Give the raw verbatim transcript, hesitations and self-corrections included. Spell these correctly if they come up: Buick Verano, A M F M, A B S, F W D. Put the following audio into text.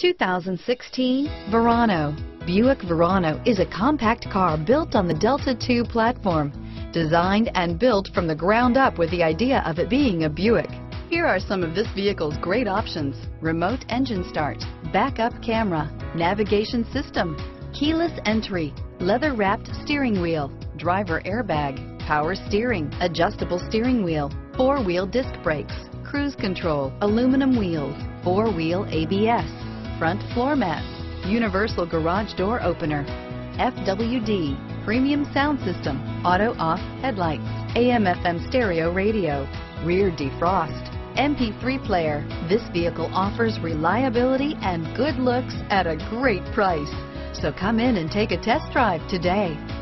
two thousand sixteen Verano. Buick Verano is a compact car built on the Delta two platform, designed and built from the ground up with the idea of it being a Buick. Here are some of this vehicle's great options: remote engine start, backup camera, navigation system, keyless entry, leather-wrapped steering wheel, driver airbag, power steering, adjustable steering wheel, four-wheel disc brakes, cruise control, aluminum wheels, four-wheel A B S, front floor mats, universal garage door opener, F W D, premium sound system, auto-off headlights, A M F M stereo radio, rear defrost, M P three player. This vehicle offers reliability and good looks at a great price. So come in and take a test drive today.